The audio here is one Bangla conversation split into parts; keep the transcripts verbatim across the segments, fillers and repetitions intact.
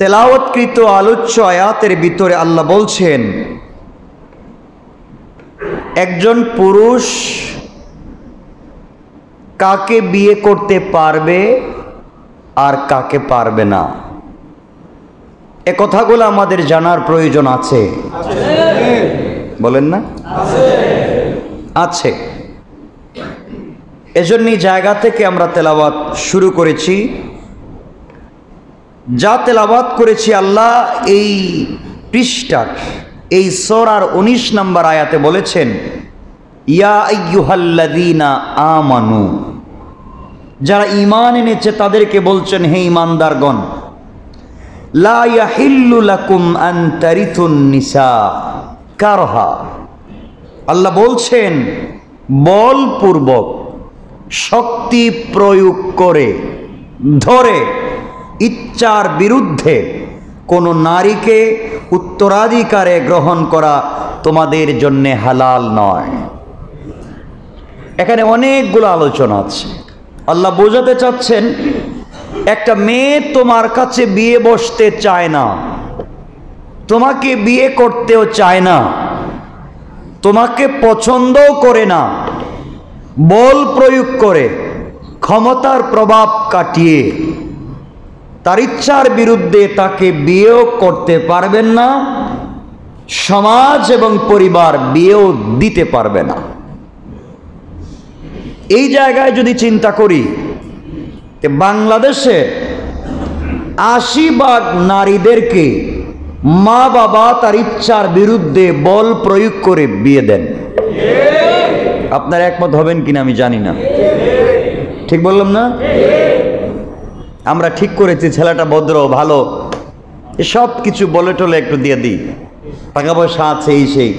তেলাওয়াতকৃত আলোচ্য আয়াতের ভিতরে আল্লাহ বলছেন একজন পুরুষ কাকে বিয়ে করতে পারবে আর কাকে পারবে না। এ কথাগুলো আমাদের জানার প্রয়োজন আছে, বলেন না আছে। এজন্যই জায়গা থেকে আমরা তেলাওয়াত শুরু করেছি। যা তেলাওয়াত করেছি আল্লাহ এই পৃষ্ঠার এই সূরার উনিশ নম্বর আয়াতে বলেছেন, ইয়া আইয়ুহাল্লাযীনা আমানু, যারা ঈমান এনেছে তাদেরকে বলছেন হে ঈমানদারগণ, লা ইয়াহিল্লু লাকুম আন তারিথুন নিসা কারহা, আল্লাহ বলছেন বলপূর্বক শক্তি প্রয়োগ করে ধরে ইচ্ছার বিরুদ্ধে কোনো নারীকে উত্তরাধিকারে গ্রহণ করা তোমাদের জন্যে হালাল নয়। এখানে অনেকগুলো আলোচনা আছে। আল্লাহ বোঝাতে চাচ্ছেন একটা মেয়ে তোমার কাছে বিয়ে বসতে চায় না, তোমাকে বিয়ে করতেও চায় না, তোমাকে পছন্দও করে না, বল প্রয়োগ করে ক্ষমতার প্রভাব কাটিয়ে তার ইচ্ছার বিরুদ্ধে তাকে বিয়েও করতে পারবেন না, সমাজ এবং পরিবার বিয়েও দিতে পারবে না। এই জায়গায় যদি চিন্তা করি, বাংলাদেশে আশি ভাগ নারীদেরকে মা বাবা তার ইচ্ছার বিরুদ্ধে বল প্রয়োগ করে বিয়ে দেন। আপনারা একমত হবেন কিনা আমি জানি না, ঠিক বললাম না? আমরা ঠিক করেছি ছেলেটা ভদ্র ভালো, সব কিছু বলে টলে একটু দিয়ে দিই, টাকা পয়সা আছে এই সেই,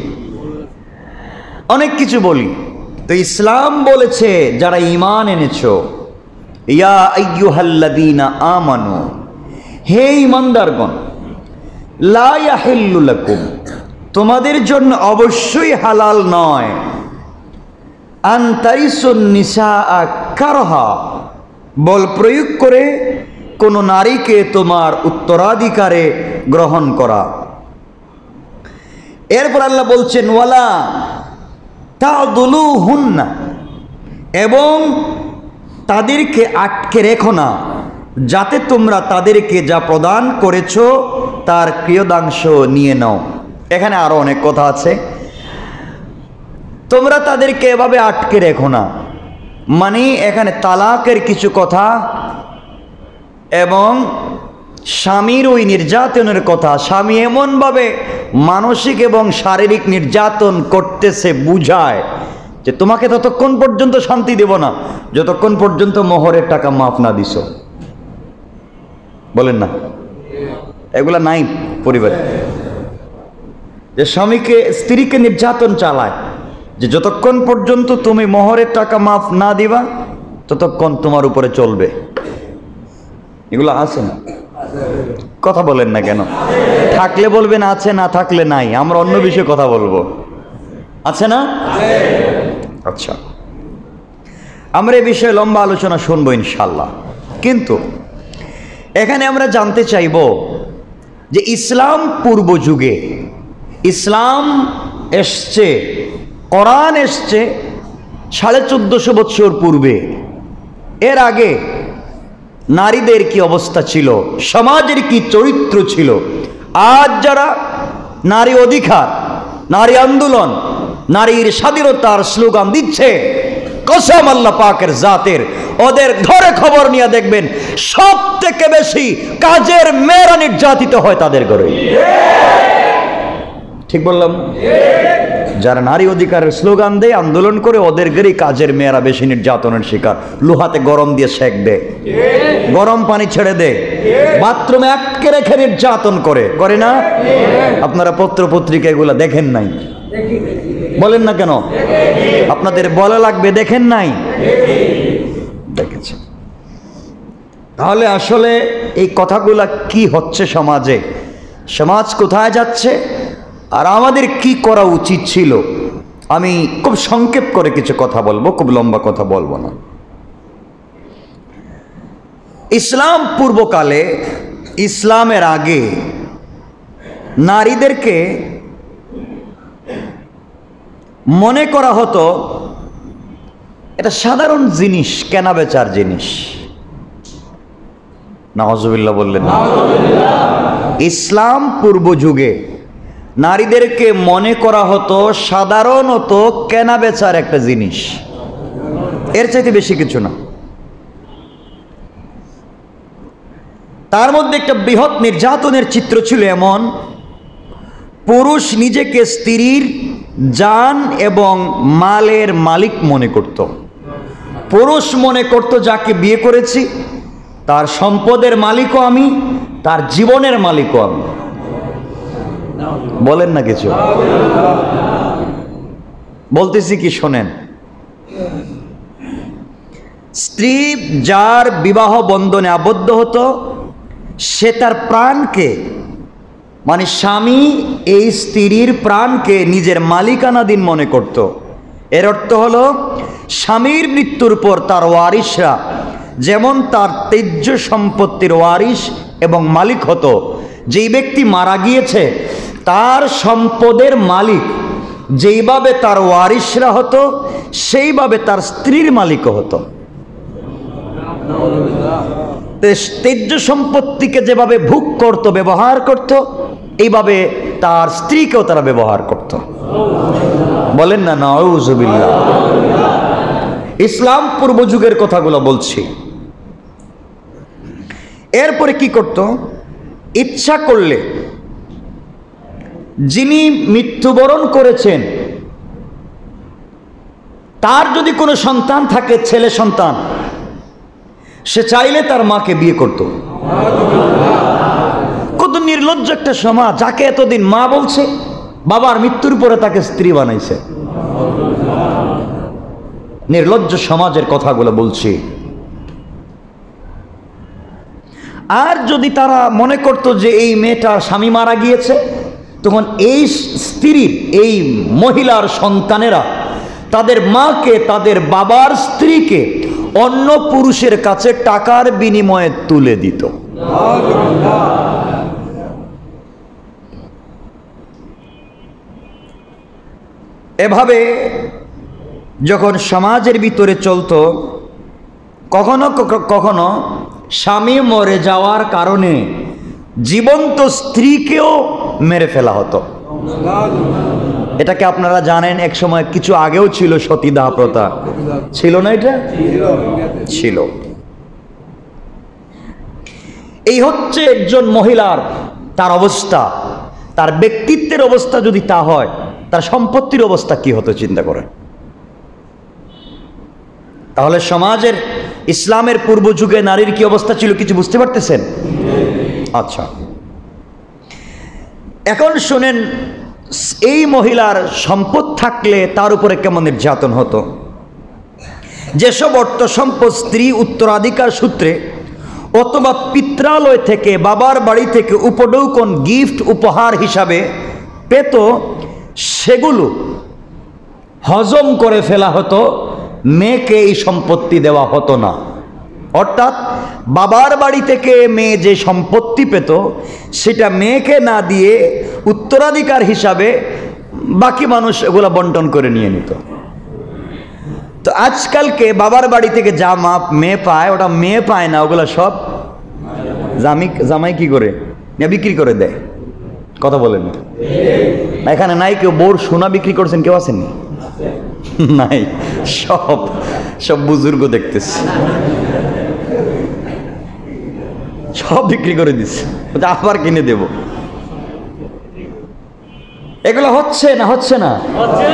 অনেক কিছু বলি। তো ইসলাম বলেছে যারা ঈমান এনেছো, ইয়া আইয়ুহাল্লাযীনা আমানু, হে ঈমানদারগণ, লা ইয়াহিল্লু লাকুম, তোমাদের জন্য অবশ্যই হালাল নয়, আন তারিসুন নিসাআ কারহা, বল প্রয়োগ করে কোনো নারীকে তোমার উত্তরাধিকারে গ্রহণ করা। এরপর আল্লাহ বলছেন ওয়ালা তাদুলুহুন্না, এবং তাদেরকে আটকে রেখো না যাতে তোমরা তাদেরকে যা প্রদান করেছ তার ক্রিয়দাংশ নিয়ে নাও। এখানে আরও অনেক কথা আছে। তোমরা তাদেরকে এভাবে আটকে রেখো না, মানে এখানে তালাকের কিছু কথা এবং স্বামীর ওই নির্যাতনের কথা। স্বামী এমনভাবে মানসিক এবং শারীরিক নির্যাতন করতেছে, বুঝায় যে তোমাকে ততক্ষণ পর্যন্ত শান্তি দেব না যতক্ষণ পর্যন্ত মোহরের টাকা মাফ না দিস, বলেন না? এগুলা নাই পরিবারে, যে স্বামীকে স্ত্রীকে নির্যাতন চালায় যে যতক্ষণ পর্যন্ত তুমি মোহরের টাকা মাফ না দিবা ততক্ষণ তোমার উপরে চলবে। এগুলো আছে না? কথা বলেন না কেন? থাকলে বলবেন আছে, না থাকলে নাই। আমরা অন্য বিষয়ে কথা বলবো, আছে না? আচ্ছা, আমরা এই বিষয়ে লম্বা আলোচনা শুনবো ইনশাল্লাহ। কিন্তু এখানে আমরা জানতে চাইব যে ইসলাম পূর্ব যুগে ইসলাম এসছে, কোরআন এসছে সাড়ে চোদ্দশো বৎসর পূর্বে। এর আগে নারীদের কি অবস্থা ছিল, সমাজের কি চরিত্র ছিল? আজ যারা নারী অধিকার, নারী আন্দোলন, নারীর স্বাধীনতার স্লোগান দিচ্ছে, কসম আল্লাহ পাকের জাতের, ওদের ধরে খবর নিয়ে দেখবেন সব থেকে বেশি কাজের মেয়েরা নির্যাতিত হয় তাদের ঘরে। ঠিক বললাম? যারা নারী অধিকারের স্লোগান দেয়, আন্দোলন করে, ওদের ঘরে কাজের মেয়েরা বেশি নির্যাতনের শিকার। লোহাতে গরম দিয়ে সেঁক দেয়, গরম পানি ছেড়ে দেয়, বাথরুমে আটকে রেখে নির্যাতন করে, করে না? আপনারা পত্র পত্রিকা এগুলো দেখেন নাই? বলেন না কেন? আপনাদের বলা লাগবে দেখেন নাই? দেখেছেন। তাহলে আসলে এই কথাগুলা কি হচ্ছে সমাজে, সমাজ কোথায় যাচ্ছে, আর আমাদের কি করা উচিত ছিল? আমি খুব সংক্ষেপ করে কিছু কথা বলবো, খুব লম্বা কথা বলবো না। ইসলাম পূর্বকালে इस्लामेर आगे नारीदेरके मने करा हतो एटा साधारण जिनिस केना बेचार जिनिस नाउजुबिल्लाह बोललेन ना इस्लाम पूर्व जुगे नारीदेरके मने करा हतो साधारणत केना बेचार एकटा जिनिस एर चाइते बेशी किछु ना तार मध्ये एकटा बृहत् निर्यातनेर चित्र छिलो एमन पुरुष निजेके स्त्रीर जान एवं मालेर मालिक मने करत पुरुष मने करत जाके बिये करेछि तार सम्पदेर मालिको आमी तार जीवनेर मालिको आमी बोलेन ना किछु बोलतेछि कि शोनेन स्त्री जार विवाह बंधने आबद्ध हतो से तार प्राणके माने स्वामी एई स्त्रीर प्राण के निजेर मालिकानाधीन मने करत एर अर्थ हलो स्वामीर मृत्युर पर तार वारिसरा जेमन तार तेज्य सम्पत्तिर वारिस एवं मालिक हतो जेई व्यक्ति मारा गियेछे तार सम्पदेर मालिक जेइभाबे तार वारिसरा हतो सेइभाबे तार स्त्रीर मालिक हतो तेज्य सम्पत्तिके जेभाबे भोग करत व्यवहार करत এইভাবে তার স্ত্রীকেও তারা ব্যবহার করত বলেন না নাউযুবিল্লাহ ইসলাম পূর্ব যুগের কথাগুলো বলছি এরপরে কি করত ইচ্ছা করলে যিনি মৃত্যুবরণ করেছেন তার যদি কোনো সন্তান থাকে ছেলে সন্তান সে চাইলে তার মাকে বিয়ে করত निर्लज्ज एक समाज जाके तो दिन मा बोलछे बाबार मृत्युर परे ताके स्त्री बनाइछे निर्लज्ज समाजेर कथागुलो बोलछी आर जोदि तारा मने करतो जे एई मेटार स्वामी मारा गियेछे तखन एई स्त्रीर एई महिलार सन्तानेरा तादेर माके तादेर बाबार स्त्रीके अन्य पुरुषेर काछे टाकार बिनिमये तुले दितो एभावे जखन समाजेर भितरे चलतो कखनो कखनो स्वामी मरे जावार कारणे जीवंत स्त्रीकेओ मेरे फेला हतो एटाके आपनारा जानेन एक समय किछु आगेओ छिलो सतीदाह प्रथा छिलो ना एटा छिलो एई हच्छे एकजन महिलार तार अवस्था तार व्यक्तित्वेर अवस्था जोदि ता हय तार सम्पत्तिर अवस्था कि हतो चिंता करें ताहले समाजेर इस्लामेर पूर्व जुगे नारीर कि अवस्था छिलो किछु बुझते पारतेछेन अच्छा एखन शुनेन एई महिलार सम्पद थाकले तार उपरे केमन निर्यातन हतो जेसब अर्थ सम्पद स्त्री उत्तराधिकार सूत्रे अथवा पित्रालय थेके बाबार बाड़ी थेके उपढौकन गिफ्ट उपहार हिसाबे पेतो सेगुलो हजम करे फेला हतो मेके एई सम्पत्ति देवा हतो ना अर्थात बाबार बाड़ी थेके मेये जे सम्पत्ति पेतो सेटा मेके ना दिये उत्तराधिकार हिसाबे बाकी मानुष एगुला बंटन करे निये नितो तो आजकल के बाबार बाड़ी थेके जा माप मेये पाय ओटा मेये पाय ना ओगुला सब जामी जामाई कि करे ना बिक्री करे देय कथा बोलेन এখানে নাই কেউ বোর সোনা বিক্রি করছেন কেউ আছেন নি নাই সব সব বুজুর্গ দেখতেছি সব বিক্রি করে দিছে ওটা আবার কিনে দেব এগুলো হচ্ছে না হচ্ছে না হচ্ছে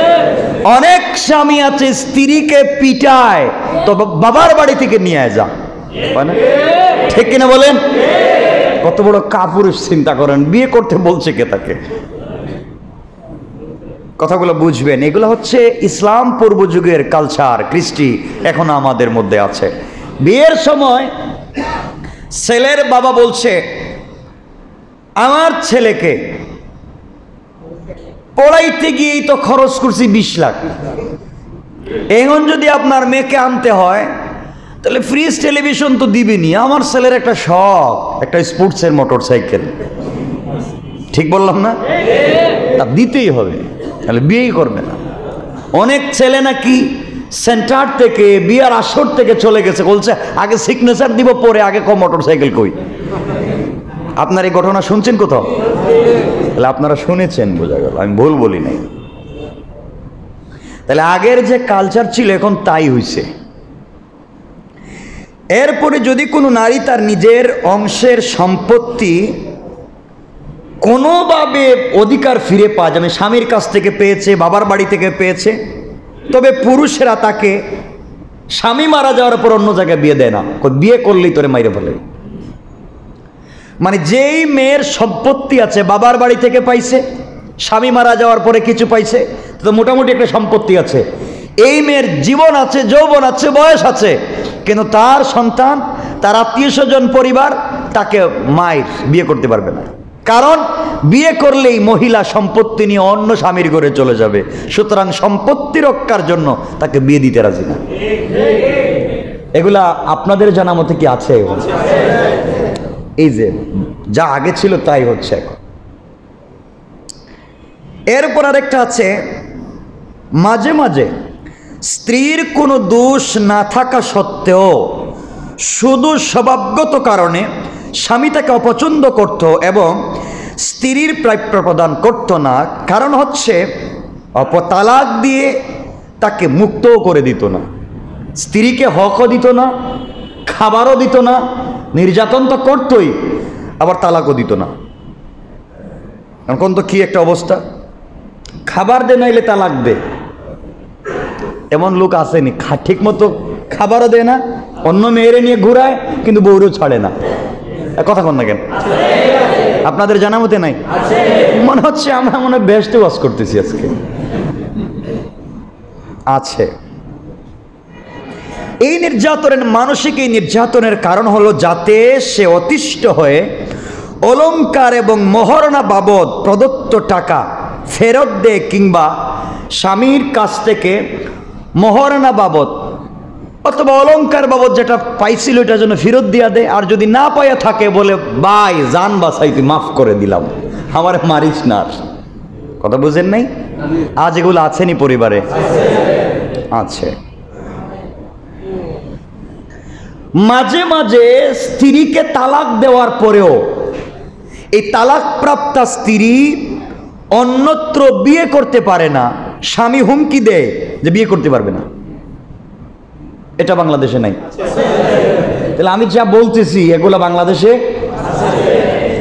অনেক স্বামী আছে স্ত্রীকে পিটায় তো বাবার বাড়ি থেকে নিয়ে আয় যা ঠিক না ঠিক কিনা বলেন কত বড় কাপুরুষ চিন্তা করেন বিয়ে করতে বলছে কে তাকে कथागुलो बुझबेन एगुलो होच्छे इस्लाम पूर्व जुगेर कलचार कृष्टि एखोनो आमादेर मध्य आछे बियेर समय सेलेर बाबा बोलछे आमार छेलेके पढ़ाइते गिये तो खरच करछि बीस लाख एखन जोदि आपनार मेयेके आनते हय তাহলে ফ্রিজ টেলিভিশন তো দিবেনি। আমার ছেলের একটা শখ, একটা স্পোর্টসের মোটরসাইকেল, ঠিক বললাম না? তা দিতেই হবে, তাহলে বিয়েই করবে না। অনেক ছেলে নাকি সেন্টার থেকে, বিয়ার আসর থেকে চলে গেছে, বলছে আগে সিগনেচার দিব পরে, আগে কম মোটরসাইকেল কই। আপনার এই ঘটনা শুনছেন কোথাও? তাহলে আপনারা শুনেছেন, বোঝা গেল আমি ভুল বলি নাই। তাহলে আগের যে কালচার ছিল এখন তাই হইছে। এরপরে যদি কোনো নারী তার নিজের অংশের সম্পত্তি কোনোভাবে অধিকার ফিরে পাওয়া যাবে, স্বামীর কাছ থেকে পেয়েছে, বাবার বাড়ি থেকে পেয়েছে, তবে পুরুষেরা তাকে স্বামী মারা যাওয়ার পর অন্য জায়গায় বিয়ে দেয় না, বিয়ে করলেই তোরে মাইরে ফেলে। মানে যেই মেয়ের সম্পত্তি আছে, বাবার বাড়ি থেকে পাইছে, স্বামী মারা যাওয়ার পরে কিছু পাইছে, তো মোটামুটি একটা সম্পত্তি আছে, এই মেয়ের জীবন আছে, যৌবন আছে, বয়স আছে, কিন্তু তার সন্তান, তার আত্মীয় স্বজন, পরিবার তাকে মায়ের বিয়ে করতে পারবে না। কারণ বিয়ে করলেই মহিলা সম্পত্তি নিয়ে অন্য স্বামীর ঘরে চলে যাবে, সুতরাং সম্পত্তি রক্ষার জন্য তাকে বিয়ে দিতে রাজি না। এগুলা আপনাদের জানা মতে কি আছে? এই যে যা আগে ছিল তাই হচ্ছে এখন। এরপর আরেকটা আছে, মাঝে মাঝে স্ত্রীর কোনো দোষ না থাকা সত্ত্বেও শুধু স্বভাবগত কারণে স্বামী তাকে অপছন্দ করত এবং স্ত্রীর প্রাপ্য প্রদান করত না। কারণ হচ্ছে অপতালাক দিয়ে তাকে মুক্তও করে দিত না, স্ত্রীকে হকও দিত না, খাবারও দিত না, নির্যাতন তো করতই, আবার তালাকও দিত না। এখন তো কি একটা অবস্থা, খাবার দে নাইলে তালাক দে, এমন লোক আসেনি। ঠিক মতো খাবারও দেয় না, অন্য মেয়েরে নিয়ে ঘুরায়, কিন্তু বউরও ছাড়ে না। কথা কন না কেন? আপনাদের জানা মতে নাই? মনে হচ্ছে আমরা মনে হয় বেহেশতে বাস করতেছি আজকে। আছে এই নির্যাতনের, মানসিক এই নির্যাতনের কারণ হলো যাতে সে অতিষ্ঠ হয়ে অলঙ্কার এবং মহারণা বাবদ প্রদত্ত টাকা ফেরত দেয়, কিংবা স্বামীর কাছ থেকে মহারণা বাবদ অথবা অলঙ্কার বাবদ যেটা পাইছিল ওটার জন্য ফেরত দিয়া দেয়। আর যদি না পাইয়া থাকে বলে, ভাই জান বাঁচাই, তুই মাফ করে দিলাম, আমার মারিস না। কথা বুঝেন নাই? আজ এগুলো আছেনি পরিবারে? আছে। মাঝে মাঝে স্ত্রীকে তালাক দেওয়ার পরেও এই তালাকপ্রাপ্তা স্ত্রী অন্যত্র বিয়ে করতে পারে না, স্বামী হুমকি দেয় যে বিয়ে করতে পারবে না। এটা বাংলাদেশে নাই। তাহলে আমি যা বলতেছি এগুলো বাংলাদেশে,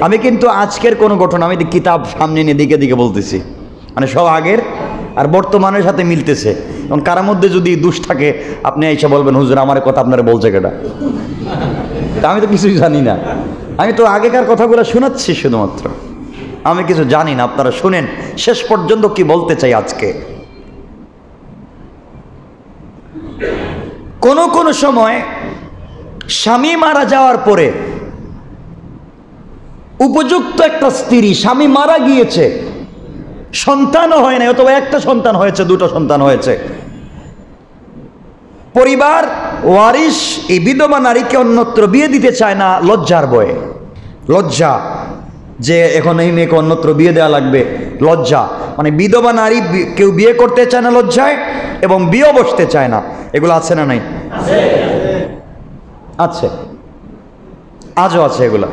আমি কিন্তু আজকের কোনো ঘটনা, আমি কিতাব সামনে নিয়ে দিকে দিকে বলতেছি, মানে সব আগের আর বর্তমানের সাথে মিলতেছে। এবং কারার মধ্যে যদি দোষ থাকে আপনি এসে বলবেন, হুজুর আমার কথা আপনারা বলছে কেটা, তা আমি তো কিছুই জানি না। আমি তো আগেকার কথাগুলো শোনাচ্ছি শুধুমাত্র, আমি কিছু জানি না, আপনারা শুনেন শেষ পর্যন্ত কি বলতে চাই আজকে। কোনো কোনো সময় স্বামী মারা যাওয়ার পরে উপযুক্ত একটা স্ত্রী, স্বামী মারা গিয়েছে, সন্তানও হয় না, অথবা একটা সন্তান হয়েছে, দুটো সন্তান হয়েছে, পরিবার ওয়ারিশ এই বিধবা নারীকে অন্যত্র বিয়ে দিতে চায় না, লজ্জার ভয়ে। লজ্জা যে এখন এই মেয়েকে অন্যত্র বিয়ে দেওয়া লাগবে, লজ্জা মানে বিধবা নারী কেউ বিয়ে করতে চায় না লজ্জায়, এবং বিয়ে বসতে চায় না। এগুলো আছে না নাই? আছে, আজও আছে এগুলা।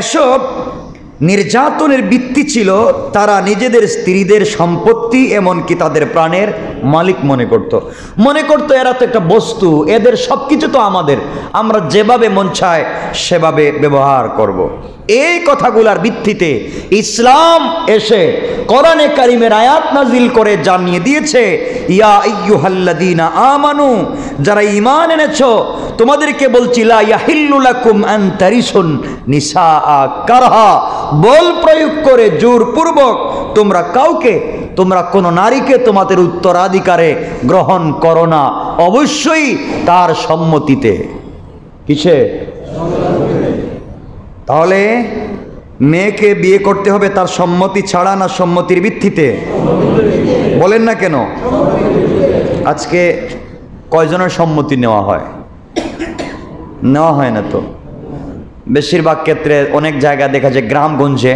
এসব নির্যাতনের ভিত্তি ছিল তারা নিজেদের স্ত্রীদের সম্পত্তি, এমনকি তাদের প্রাণের মালিক মনে করত। মনে করতো এরা তো একটা বস্তু, এদের সব কিছু তো আমাদের, আমরা যেভাবে মন চায় সেভাবে ব্যবহার করব। এই কথাগুলার ভিত্তিতে ইসলাম এসে কোরআনে কারিমের আয়াত নাজিল করে জানিয়ে দিয়েছে, ইয়া আইয়ুহাল্লাযীনা আমানু, যারা ঈমান এনেছো তোমাদেরকে বলছি, লা ইয়াহিল্লু লাকুম আন তারিসুন নিসাআ কারহা, বল প্রয়োগ করে জোরপূর্বক তোমরা কাউকে, তোমরা কোনো নারীকে তোমাদের উত্তরাধিকারে গ্রহণ করো না, অবশ্যই তার সম্মতিতে। কিসে? তাহলে মেয়েকে বিয়ে করতে হবে তার সম্মতি ছাড়া না সম্মতির ভিত্তিতে? বলেন না কেন? আজকে कयजনের সম্মতি নেওয়া হয়? নেওয়া হয় না। তো বেশিরভাগ ক্ষেত্রে অনেক জায়গা দেখা যায় গ্রামগঞ্জে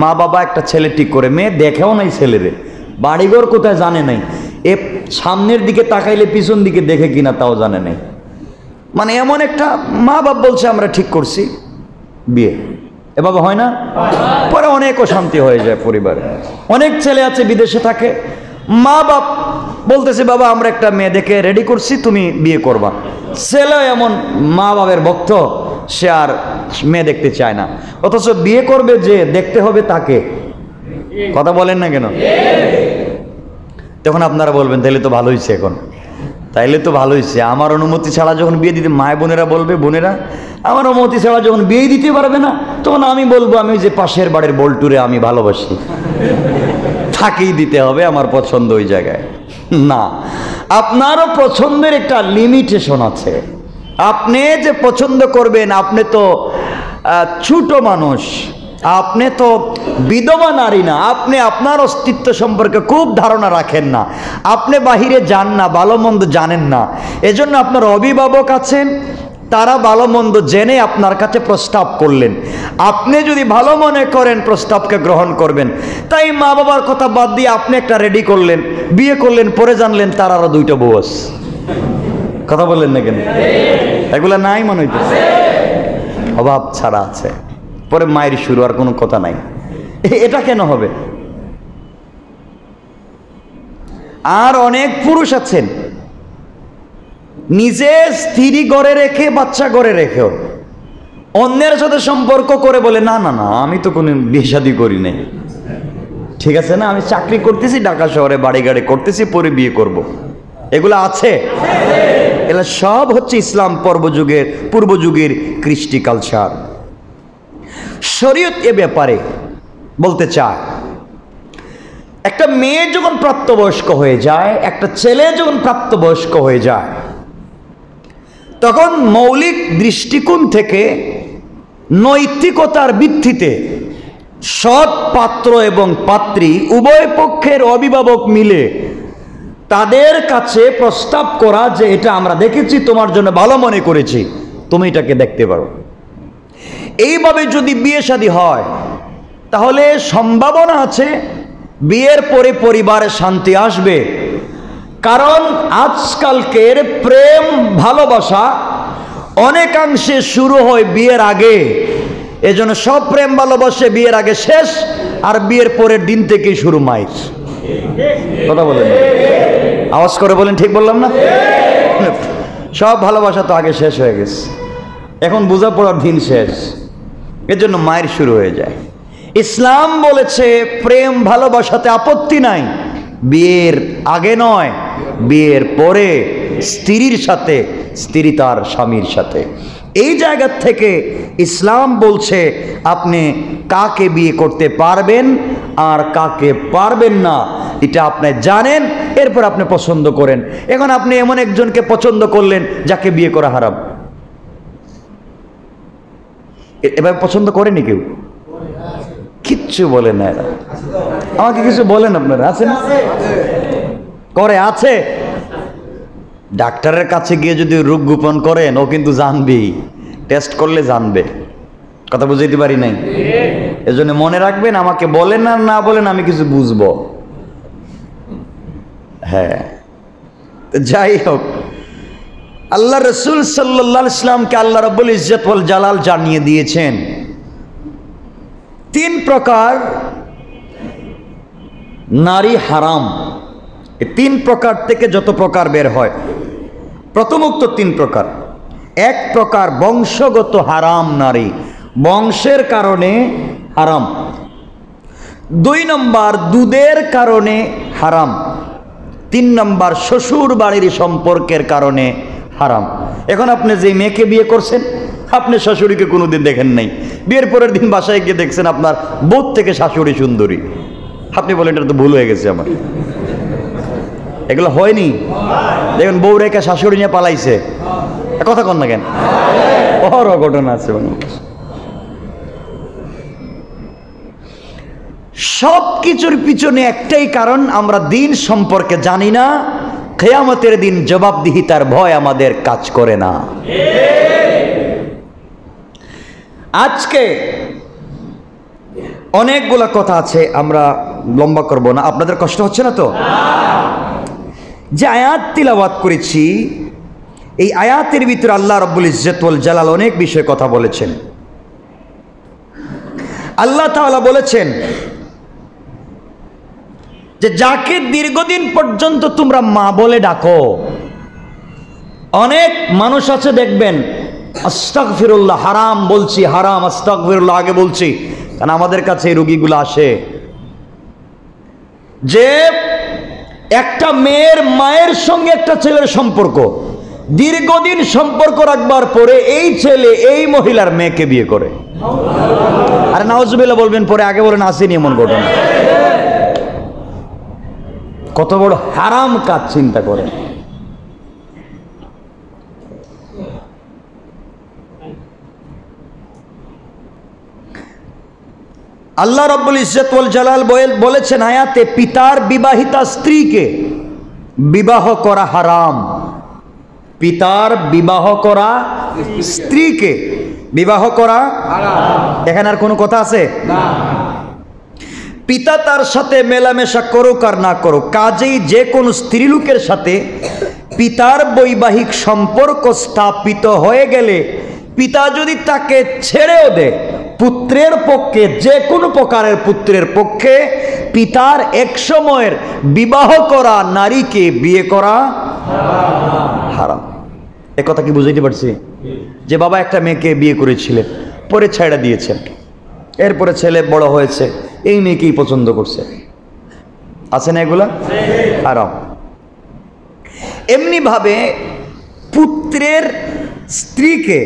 মা বাবা একটা ছেলে ঠিক করে, মেয়ে দেখেও নাই ছেলেরে, বাড়িঘর কোথায় জানে নাই, এ সামনের দিকে তাকাইলে পিছন দিকে দেখে কিনা তাও জানে নাই, মানে এমন একটা মা বাবা বলছে আমরা ঠিক করছি বিয়ে, এভাবে হয় না? পরে অনেক অশান্তি হয়ে যায় পরিবারে। অনেক ছেলে আছে বিদেশে থাকে, মা বাপ বলতেছে বাবা আমরা একটা মেয়ে দেখে রেডি করছি তুমি বিয়ে করবা, ছেলে এমন মা বাবার ভক্ত সে আর মেয়ে দেখতে চায় না, অথচ বিয়ে করবে যে দেখতে হবে তাকে, কথা বলেন না কেন? তখন আপনারা বলবেন তাইলে তো ভালো হয়েছে, এখন তাইলে তো ভালো হয়েছে, আমার অনুমতি ছাড়া যখন বিয়ে দিতে, মায় বোনেরা বলবে, বোনেরা আমার অনুমতি ছাড়া যখন বিয়ে দিতে পারবে না তখন আমি বলবো আমি যে পাশের বাড়ির বল্টুরে আমি ভালোবাসি, থাকেই দিতে হবে আমার পছন্দ ওই জায়গায়। না, আপনারও পছন্দের একটা লিমিটেশন আছে, আপনি যে পছন্দ করবেন, আপনি তো ছোট মানুষ, আপনি তো বিধবা নারী না, আপনি আপনার অস্তিত্ব সম্পর্কে খুব ধারণা রাখেন না, আপনি বাহিরে যান না, ভালো মন্দ জানেন না, এজন্য আপনার অভিভাবক আছেন, তারা ভালো মন্দ জেনে আপনার কাছে প্রস্তাব করলেন, আপনি যদি ভালো মনে করেন প্রস্তাবকে গ্রহণ করবেন, তাই মা বাবার কথা বাদ দিয়ে আপনি একটা রেডি করলেন, বিয়ে করলেন, পরে জানলেন তার আরও দুইটা বউ আছে, কথা বললেন না কেন? এগুলা নাই মনে হইতেছে, অভাব ছাড়া আছে, পরে মায়ের শুরু আর কোনো কথা নাই। এটা কেন হবে? আর অনেক পুরুষ আছেন নিজে স্ত্রী ঘরে রেখে বাচ্চা ঘরে রেখেও অন্যের সাথে সম্পর্ক করে বলে না না না আমি তো কোনো বিয়ে শাদী করি নাই, ঠিক আছে না, আমি চাকরি করতেছি, ঢাকা শহরে বাড়ি গাড়ি করতেছি, পরে বিয়ে করব। এগুলো আছে, এগুলো সব হচ্ছে ইসলাম পর্বযুগের পূর্বযুগের কৃষ্টি কালচার। শরীয়ত এ ব্যাপারে বলতে চায়, একটা মেয়ে যখন প্রাপ্তবয়স্ক হয়ে যায়, একটা ছেলে যখন প্রাপ্তবয়স্ক হয়ে যায়, তখন মৌলিক দৃষ্টিকোণ থেকে নৈতিকতার ভিত্তিতে সৎ পাত্র এবং পাত্রী উভয় পক্ষের অভিভাবক মিলে তাদের কাছে প্রস্তাব করা যে এটা আমরা দেখেছি, তোমার জন্য ভালো মনে করেছি, তুমি এটাকে দেখতে পারো। এইভাবে যদি বিয়ে শাদী হয় তাহলে সম্ভাবনা আছে বিয়ের পরে পরিবারে শান্তি আসবে। কারণ আজকালকের প্রেম ভালোবাসা অনেকাংশে শুরু হয় বিয়ের আগে, এজন্য সব প্রেম ভালোবাসে বিয়ের আগে শেষ, আর বিয়ের পরের দিন থেকে শুরু মাইজ, কথা বলেন, আওয়াজ করে বলেন ঠিক বললাম না? সব ভালোবাসা তো আগে শেষ হয়ে গেছে, এখন বোঝাপড়ার দিন শেষ, এর জন্য মায়ের শুরু হয়ে যায়। ইসলাম বলেছে প্রেম ভালোবাসাতে আপত্তি নাই, বিয়ের আগে নয়, বিয়ের পরে স্ত্রীর সাথে, স্ত্রী তার স্বামীর সাথে। এই জায়গা থেকে ইসলাম বলছে আপনি কাকে বিয়ে করতে পারবেন আর কাকে পারবেন না, এটা আপনি জানেন, এরপর আপনি পছন্দ করেন। এখন আপনি এমন একজনকে পছন্দ করলেন যাকে বিয়ে করা হারাম, এবার পছন্দ করেনি কেউ, কিচ্ছু বলেন না, এরা আমাকে কিছু বলেন, আপনারা আছেন করে আছে, ডাক্তারের কাছে গিয়ে যদি রোগ গোপন করেন ও কিন্তু জানবেই, টেস্ট করলে জানবে, কথা বুঝাইতে পারি নাই? এজন্য মনে রাখবেন আমাকে বলেন আর না বলেন আমি কিছু বুঝবো। হ্যাঁ, যাই হোক, আল্লাহ রসুল সাল্লাল্লাহু আলাইহি ওয়াসাল্লামকে আল্লাহ রাব্বুল ইজ্জত ওয়াল জালাল জানিয়ে দিয়েছেন তিন প্রকার নারী হারাম, এই তিন প্রকার থেকে যত প্রকার বের হয়, প্রথমোক্ত তিন প্রকার। এক প্রকার বংশগত হারাম নারী, বংশের কারণে হারাম। দুই নম্বর দুধের কারণে হারাম। তিন নম্বর শ্বশুর বাড়ির সম্পর্কের কারণে হারাম। এখন আপনি যে মেয়েকে বিয়ে করছেন আপনি শাশুড়িকে কোনোদিন দেখেন নাই, বিয়ের পরের দিন বাসায় গিয়ে দেখছেন আপনার বোধ থেকে শাশুড়ি সুন্দরী, আপনি বলেন এটা তো ভুল হয়ে গেছে আমার, এগুলো হয়নি। দেখুন বউ রেখা শাশুড়ি নিয়ে পালাইছে, কথা কন না কেন, বড় ঘটনা আছে। সব কিছুর পিছনে একটাই কারণ, আমরা দিন সম্পর্কে জানি না, কেয়ামতের দিন জবাবদিহিতার ভয় আমাদের কাজ করে না। আজকে অনেকগুলা কথা আছে, আমরা লম্বা করব না। আপনাদের কষ্ট হচ্ছে না তো? যে আয়াত তিলাওয়াত করেছি এই আয়াতের ভিতরে আল্লাহ রাব্বুল ইজ্জত ওয়াল জালাল অনেক বিষয়ে কথা বলেছেন। আল্লাহ তাআলা বলেছেন যে যাকে দীর্ঘদিন পর্যন্ত তোমরা মা বলে ডাকো, অনেক মানুষ আছে দেখবেন আস্তাগফিরুল্লাহ হারাম বলছি, হারাম আস্তাগফিরুল্লাহ আগে বলছি, কারণ আমাদের কাছে এই রোগীগুলো আসে যে একটা মেয়ের মায়ের সঙ্গে একটা ছেলের সম্পর্ক, দীর্ঘদিন সম্পর্ক রাখবার পরে এই ছেলে এই মহিলার মেয়েকে বিয়ে করে। আর নাউজুবিল্লাহ বলবেন, পরে আগে বলেন আসেনি এমন ঘটনা। কত বড় হারাম কাজ চিন্তা করেন। আল্লাহ রাব্বুল ইজ্জত ওয়াল জালাল বলেছেন আয়াতে, পিতার বিবাহিতা স্ত্রীকে বিবাহ করা হারাম। পিতার বিবাহ করা স্ত্রীকে বিবাহ করা হারাম। এখানে আর কোনো কথা আছে না। পিতা তার সাথে মেলামেশা করুক আর না করুক, কাজেই যে কোনো স্ত্রীলোকের সাথে পিতার বৈবাহিক সম্পর্ক স্থাপিত হয়ে গেলে পিতা যদি তাকে ছেড়েও দেয়, পুত্রের পক্ষে যে কোনো প্রকারের পুত্রের পক্ষে পিতার এক সময়ের বিবাহ করা নারীকে বিয়ে করা হারাম। এ কথা কি বুঝাইতে পারছি? যে বাবা একটা মেয়েকে বিয়ে করেছিলেন, পরে ছেড়ে দিয়েছেন, এরপরে ছেলে বড় হয়েছে, এই মেয়েকেই পছন্দ করছে, আছে না? এগুলা হারাম। এমনিভাবে পুত্রের স্ত্রীকে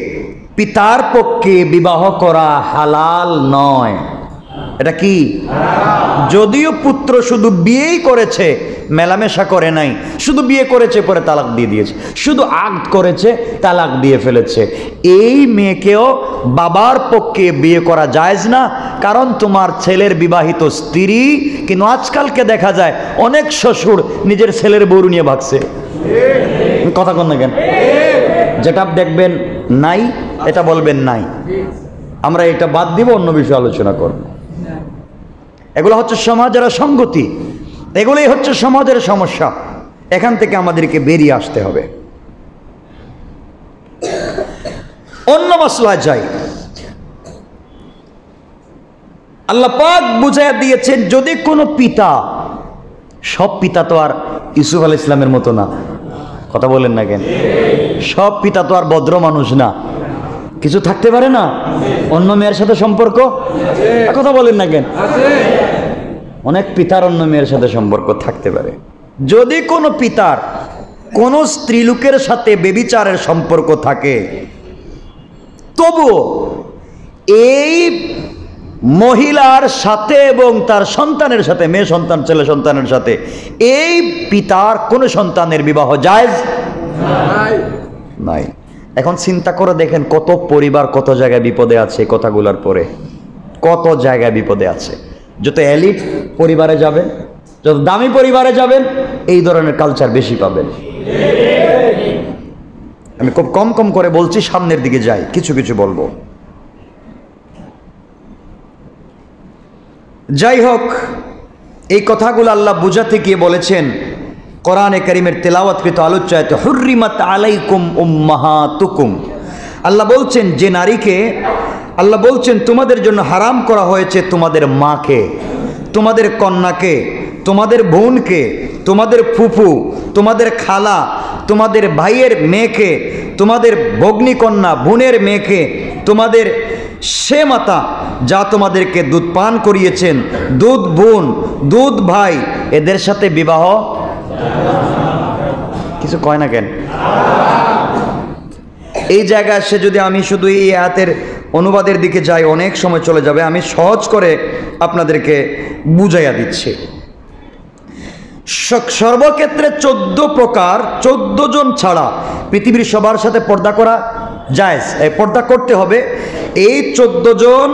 পিতার পক্ষে বিবাহ করা হালাল নয়। এটা কি? যদিও পুত্র শুধু বিয়েই করেছে, মেলামেশা করে নাই, শুধু বিয়ে করেছে পরে তালাক দিয়ে দিয়েছে, শুধু আকদ করেছে তালাক দিয়ে ফেলেছে, এই মেয়েকেও বাবার পক্ষে বিয়ে করা জায়েজ না, কারণ তোমার ছেলের বিবাহিত স্ত্রী। কিন্তু আজকালকে দেখা যায় অনেক শ্বশুর নিজের ছেলের বউ নিয়ে ভাগছে। কথা কন না কেন? যেটা দেখবেন নাই এটা বলবেন নাই, আমরা এটা বাদ দিব, অন্য বিষয়ে আলোচনা করব। এগুলো হচ্ছে সমাজের অসঙ্গতি, এগুলোই হচ্ছে সমাজের সমস্যা। এখান থেকে আমাদেরকে বেরিয়ে আসতে হবে। অন্য মাসলা যাই, আল্লাহ পাক বুঝাইয়া দিয়েছেন যদি কোনো পিতা, সব পিতা তো আর ইউসুফ আলাইহিস সালামের মতো না, কথা বলেন না কেন? সব পিতা তো আর ভদ্র মানুষ না, কিছু থাকতে পারে না, অন্য মেয়ের সাথে সম্পর্ক, কথা বলেন না কেন? অনেক পিতার অন্য মেয়ের সাথে সম্পর্ক থাকতে পারে। যদি কোনো পিতার কোনো স্ত্রীলোকের সাথে ব্যভিচারের সম্পর্ক থাকে, তবুও এই মহিলার সাথে এবং তার সন্তানের সাথে, মেয়ে সন্তান ছেলে সন্তানের সাথে, এই পিতার কোনো সন্তানের বিবাহ জায়েজ নাই। এখন চিন্তা করে দেখেন কত পরিবার কত জায়গায় বিপদে আছে, কথাগুলোর পরে কত জায়গায় বিপদে আছে। যত এলিট পরিবারে যাবেন, যত দামি পরিবারে যাবেন, এই ধরনের কালচার বেশি পাবেন। আমি খুব কম কম করে বলছি, সামনের দিকে যাই, কিছু কিছু বলবো। যাই হোক, এই কথাগুলো আল্লাহ বুঝাতে গিয়ে বলেছেন কোরআনে কারীমের তেলাওয়াতকৃত আলোচ্যায়ত হুররিমাত আলাইকুম উম্মাহাতুকুম। আল্লাহ বলছেন যে নারীকে, আল্লাহ বলছেন তোমাদের জন্য হারাম করা হয়েছে তোমাদের মাকে, তোমাদের কন্যাকে, তোমাদের বোনকে, তোমাদের ফুফু, তোমাদের খালা, তোমাদের ভাইয়ের মেয়েকে, তোমাদের ভগ্নিকন্যা বোনের মেয়েকে, তোমাদের সে মাতা যা তোমাদেরকে দুধ পান করিয়েছেন, দুধ বোন, দুধ ভাই, এদের সাথে বিবাহ। কিছু কয় না কেন? এই জায়গায় সে যদি আমি শুধু এই আয়াতের অনুবাদের দিকে যাই অনেক সময় চলে যাবে, আমি সহজ করে আপনাদেরকে বুঝাইয়া দিচ্ছি। সর্বক্ষেত্রে চোদ্দ প্রকার, চোদ্দ জন ছাড়া পৃথিবীর সবার সাথে পর্দা করা জায়েজ। এই পর্দা করতে হবে, এই চোদ্দ জন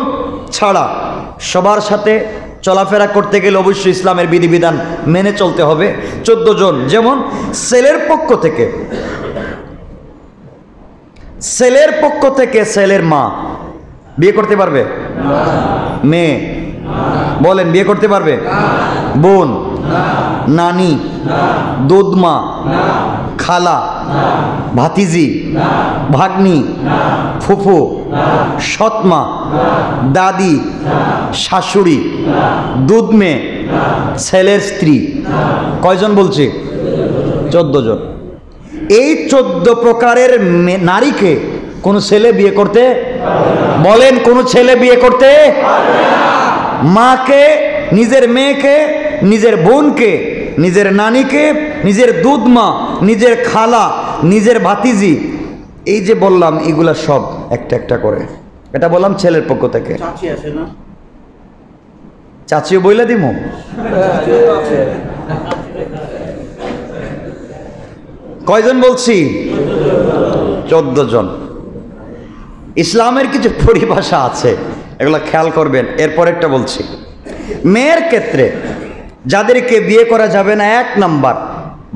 ছাড়া সবার সাথে चलाफेरा करते गले अवश्य इस्लामेर विधिविधान मेने चलते होबे। चौदो जन जेमन सेलेर पक्ष थेके सेलेर पक्ष थेके सेलेर मा बिये करते पारबे ना, मेये बोलेन बिये करते पारबे ना, बोन ना, नानी ना, दूधमा ना, खाला ना, भातिजी ना, भाग्नी ना, फुफु ना, सतमा ना, दादी ना, शाशुड़ी ना, दूध में सेलेर स्त्री कय जन बोलछे चौदो जन। एई चौदो प्रकारेर नारी के कोनो सेले बिये करते बोलेन कोनो सेले बिये करते मा के निजेर मेये के निजेर बोन के निजेर नानी के निजेर दूध मा निजेर खाला निजेर भातिजी এই যে বললাম এগুলা সব একটা একটা করে এটা বললাম ছেলের পক্ষ থেকে। চাচি আসে না চাচিও বইলা দিমু কয়জন বলছি চোদ্দ জন। ইসলামের কিছু পরিভাষা আছে এগুলা খেয়াল করবেন। এরপর একটা বলছি মেয়ের ক্ষেত্রে যাদেরকে বিয়ে করা যাবে না এক নাম্বার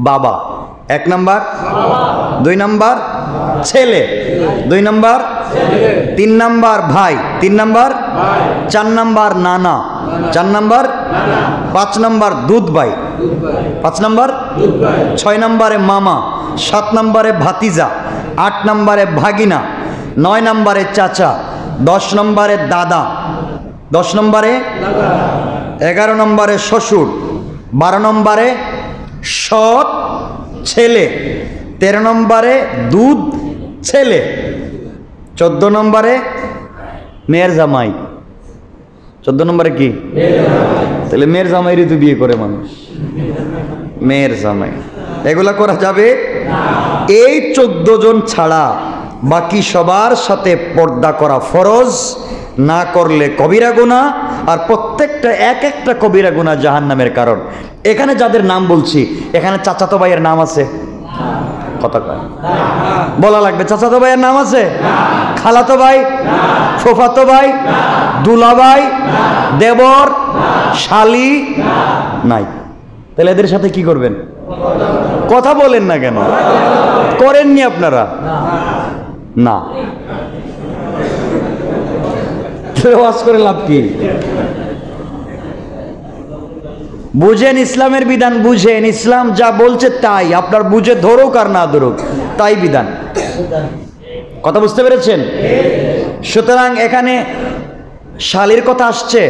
বাবা এক নাম্বার দুই নাম্বার ছেলে দুই নাম্বার তিন নাম্বার ভাই তিন নাম্বার চার নাম্বার নানা চার নাম্বার পাঁচ নাম্বার দুধ ভাই পাঁচ নাম্বার ছয় নাম্বারে মামা সাত নাম্বারে ভাতিজা আট নাম্বারে ভাগিনা নয় নাম্বারে চাচা দশ নাম্বারে দাদা দশ নাম্বারে এগারো নম্বরে শ্বশুর বারো নম্বরে সৎ ছেলে তেরো নম্বরে দুধ ছেলে চোদ্দ নম্বরে মেয়ের জামাই চোদ্দ নম্বরে কি তাহলে মেয়ের জামাইরই তো বিয়ে করে মানুষ মেয়ের জামাই এগুলা করা যাবে। এই চোদ্দ জন ছাড়া বাকি সবার সাথে পর্দা করা ফরজ না করলে কবিরা গুনাহ আর প্রত্যেকটা এক একটা কবিরা গুনাহ জাহান্নামের কারণ। এখানে যাদের নাম বলছি এখানে চাচাতো ভাইয়ের নাম আছে কথা কয় বলা লাগবে চাচাতো ভাইয়ের নাম আছে না খালাতো ভাই না ফুফাতো ভাই না দুলাভাই না দেবর না শালি না নাই তাহলে এদের সাথে কি করবেন কথা বলেন না কেন করেননি আপনারা না বুঝেন ইসলামের বিধান বুঝেন ইসলাম যা বলছে তাই আপনার বুঝে ধরুক আর না ধরুক তাই বিধান কথা বুঝতে পেরেছেন। সুতরাং এখানে শালীর কথা আসছে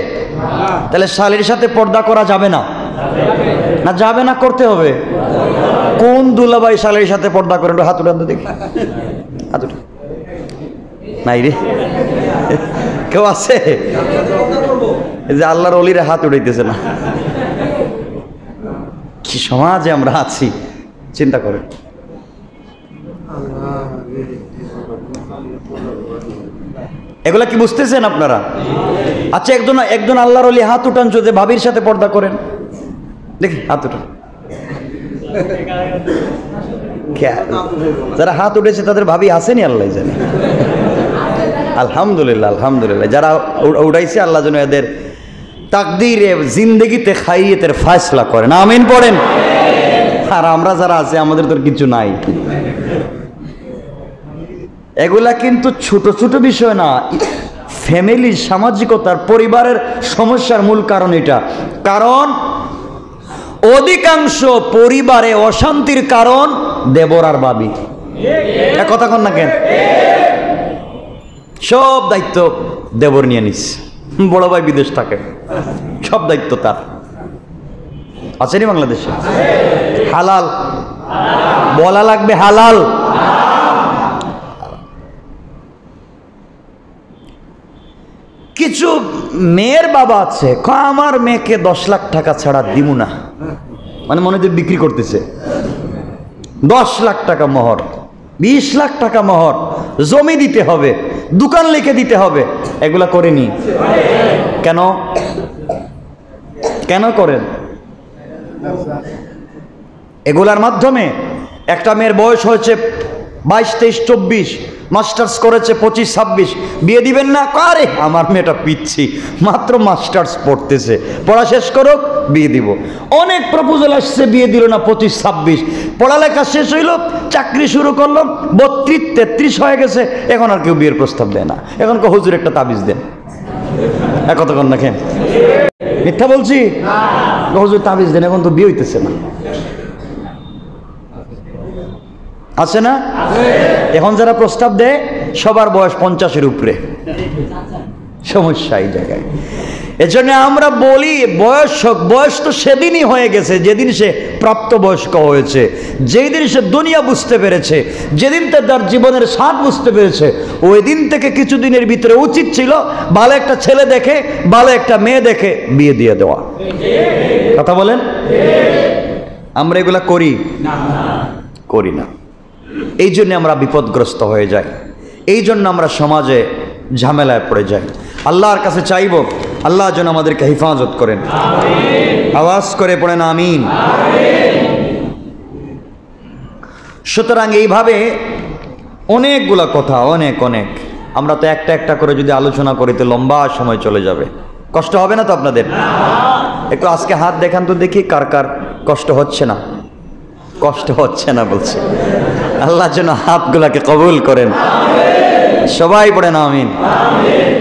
তাহলে শালীর সাথে পর্দা করা যাবে না না যাবে না করতে হবে। কোন দুলাভাই শালীর সাথে পর্দা করে হাত উঠান তো দেখি হাত উঠান নাই রে কেউ আছে যে আল্লাহর অলিরা হাত উঠাইতেছে না কি সমাজে আমরা আছি চিন্তা করেন। এগুলা কি বুঝতেছেন আপনারা? আচ্ছা একজন একজন আল্লাহর অলি হাত উঠান যে ভাবির সাথে পর্দা করেন দেখি হাত উঠান যারা হাত উঠেছে তাদের ভাবি আসেনি আল্লাহ জানে আলহামদুলিল্লাহ আলহামদুলিল্লাহ যারা উঠাইছে আল্লাহ যেন এদের তাকদিরে জিন্দগিতে খাইয়ে তার ফায়সলা করেন আমিন পড়েন। আর আমরা যারা আছে আমাদের তো কিছু নাই। এগুলা কিন্তু ছোট ছোট বিষয় না, ফ্যামিলির সামাজিকতার পরিবারের সমস্যার মূল কারণ এটা। কারণ অধিকাংশ পরিবারে অশান্তির কারণ দেবর আর ভাবি কথা কন না কেন সব দায়িত্ব দেবর নিয়ে নিস বড় ভাই বিদেশ থাকে সব দায়িত্ব তার আছে নি বাংলাদেশে হালাল বলা লাগবে হালাল। কিছু মেয়ের বাবা আছে আমার মেয়েকে দশ লাখ টাকা ছাড়া দিব না মানে মনে হচ্ছে বিক্রি করতেছে দশ লাখ টাকা মোহর বিশ লাখ টাকা মোহর জমি দিতে হবে দোকান লিখে দিতে হবে এগুলা করেনি কেন কেন করেন? এগুলার মাধ্যমে একটা মেয়ের বয়স হয়েছে বাইশ তেইশ চব্বিশ मास्टार्स करेছে पच्चीस छब्बीस বিয়ে দিবেন না কারে আমার মেয়েটা পিচ্ছি মাত্র মাস্টার্স পড়তেছে পড়া শেষ করুক বিয়ে দিব অনেক প্রপোজাল আসছে বিয়ে দিল না পঁচিশ ছাব্বিশ পড়ালেখা শেষ হইল চাকরি শুরু করলো বত্রিশ তেত্রিশ হয়ে গেছে এখন আর কেউ বিয়ের প্রস্তাব দেয় না এখন কো হুজুর একটা তাবিজ দেন এক কথা কোন দেখেন মিথ্যা বলছি না হুজুর তাবিজ দেন এখন তো বিয়ে হইতেছে না आसे ना एखन जरा प्रस्ताव दे सबार बयस पचाशेर उपरे समस्या एई जायगाय एजन्य आमरा बोली बयस बयस तो सेदिनई हये गेछे जेदिन से प्राप्तबयस्क हयेछे जेदिन से दुनिया बुझते पेरेछे जेदिन तार जीवनेर स्वाद बुझते पेरेछे ओई दिन थेके किछुदिनेर भितरे उचित छिलो भालो एकटा छेले देखे भालो एकटा मेये देखे बिये दिये देवा ठीक कथा बोलेन ठीक आमरा एगुला करि ना करि ना এইজন্য আমরা বিপদগ্রস্ত হয়ে যাই এইজন্য আমরা সমাজে ঝামেলায় পড়ে যাই আল্লাহর কাছে চাইব আল্লাহ যেন আমাদেরকে হেফাজত করেন আমিন আওয়াজ করে পড়েন আমিন আমিন সুতরাং এইভাবে অনেকগুলা কথা অনেক অনেক আমরা তো একটা একটা করে যদি আলোচনা করি তো লম্বা সময় চলে যাবে কষ্ট হবে না তো আপনাদের না একটু আজকে হাত দেখান তো দেখি কার কার কষ্ট হচ্ছে না কষ্ট হচ্ছে না বলছে আল্লাহ যেন হাতগুলোকে কবুল করেন আমিন সবাই পড়েন আমিন আমিন